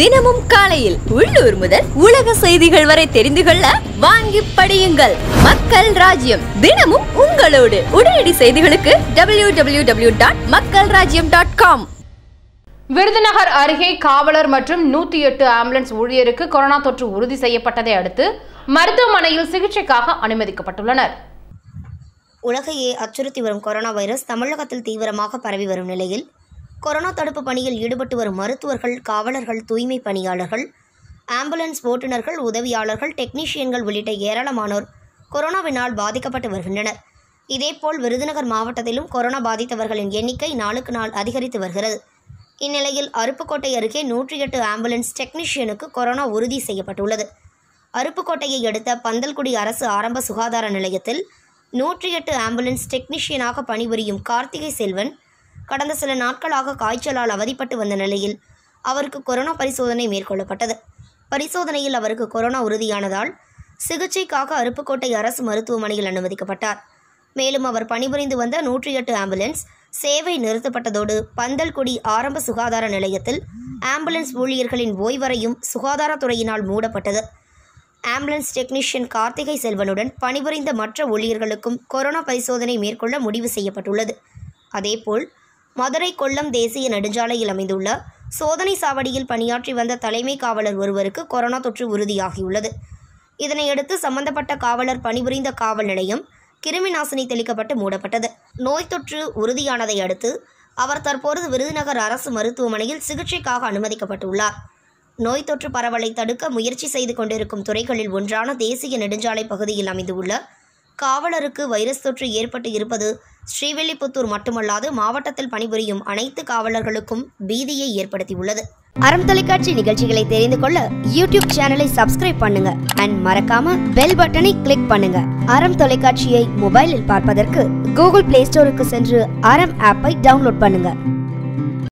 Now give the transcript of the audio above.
தினமும் காலையில் உள்ளூர் முதல் உலக செய்திகள் வரை தெரிந்து கொள்ள வாங்கி படியுங்கள். மக்கள் ராஜ்யம் தினமும் உங்களோடு. உடனடி செய்திகளுக்கு www.makkalrajyam.com. விருதுநகர் அருகே காவலர் மற்றும் 108 ஆம்புலன்ஸ் ஊழியருக்கு கொரோனா தொற்று உறுதி செய்யப்பட்டதை அடுத்து மருத்துவமனையில் சிகிச்சைக்காக அனுமதிக்கப்பட்டுள்ளனர். உலகையே அச்சுறுத்தி வரும் கொரோனா வைரஸ் தமிழகத்தில் தீவிரமாக பரவி வரும் நிலையில் கொரோனா தடுப்பு பணியில் ஈடுபட்டு வரும் மருத்துவர்கள், காவலர்கள், தூய்மை பணியாளர்கள், ஆம்புலன்ஸ் ஓட்டுநர்கள், உதவியாளர்கள், டெக்னீஷியன்கள் உள்ளிட்ட ஏராளமானோர் கொரோனாவினால் பாதிக்கப்பட்டு வருகின்றனர். இதேபோல் விருதுநகர் மாவட்டத்திலும் கொரோனா பாதித்தவர்களின் எண்ணிக்கை நாளுக்கு நாள் அதிகரித்து வருகிறது. இந்நிலையில் அருப்புக்கோட்டை அருகே 108 ஆம்புலன்ஸ் டெக்னீஷியனுக்கு கொரோனா உறுதி செய்யப்பட்டுள்ளது. அருப்புக்கோட்டையை அடுத்த பந்தல்குடி அரசு ஆரம்ப சுகாதார நிலையத்தில் 108 ஆம்புலன்ஸ் டெக்னீஷியனாக பணிபுரியும் கார்த்திகை செல்வன் கடந்த சில நாட்களாக காய்ச்சலால் அவதிப்பட்டு வந்த நிலையில் அவருக்கு கொரோனா பரிசோதனை மேற்கொள்ளப்பட்டது. பரிசோதனையில் அவருக்கு கொரோனா உறுதியானதால் சிகிச்சைக்காக அருப்புக்கோட்டை அரசு மருத்துவமனையில் அனுமதிக்கப்பட்டார். மேலும் அவர் பணிபுரிந்து வந்த 108 ஆம்புலன்ஸ் சேவை நிறுத்தப்பட்டதோடு பந்தல்குடி ஆரம்ப சுகாதார நிலையத்தில் ஆம்புலன்ஸ் ஊழியர்களின் ஓய்வறையும் சுகாதாரத்துறையினால் மூடப்பட்டது. ஆம்புலன்ஸ் டெக்னீஷியன் கார்த்திகை செல்வனுடன் பணிபுரிந்த மற்ற ஊழியர்களுக்கும் கொரோனா பரிசோதனை மேற்கொள்ள முடிவு செய்யப்பட்டுள்ளது. அதேபோல் மதுரை கொல்லம் தேசிய நெடுஞ்சாலையில் அமைந்துள்ள சோதனை சாவடியில் பணியாற்றி வந்த தலைமை காவலர் ஒருவருக்கு கொரோனா தொற்று உறுதியாகியுள்ளது. இதனையடுத்து சம்பந்தப்பட்ட காவலர் பணிபுரிந்த காவல் நிலையம் கிருமி நாசினி தெளிக்கப்பட்டு மூடப்பட்டது. நோய் தொற்று உறுதியானதை அடுத்து அவர் தற்போது விருதுநகர் அரசு மருத்துவமனையில் சிகிச்சைக்காக அனுமதிக்கப்பட்டுள்ளார். நோய் தொற்று பரவலை தடுக்க முயற்சி செய்து கொண்டிருக்கும் துறைகளில் ஒன்றான தேசிய நெடுஞ்சாலை பகுதியில் அமைந்துள்ள காவலருக்கு வைரஸ் தொற்று ஏற்பட்டு இருப்பது ஸ்ரீவில்லிபுத்தூர் மட்டுமல்லாது மாவட்டத்தில் பணிபுரியும் அனைத்து காவலர்களுக்கும் பீதியை ஏற்படுத்தியுள்ளது. அறம் தொலைக்காட்சி நிகழ்ச்சிகளை தெரிந்து கொள்ள யூடியூப் சேனலை சப்ஸ்கிரைப் பண்ணுங்க அண்ட் மறக்காம பெல் பட்டனை கிளிக் பண்ணுங்க. அறம் தொலைக்காட்சியை மொபைலில் பார்ப்பதற்கு கூகுள் பிளே ஸ்டோருக்கு சென்று அறம் ஆப்பை டவுன்லோட் பண்ணுங்க.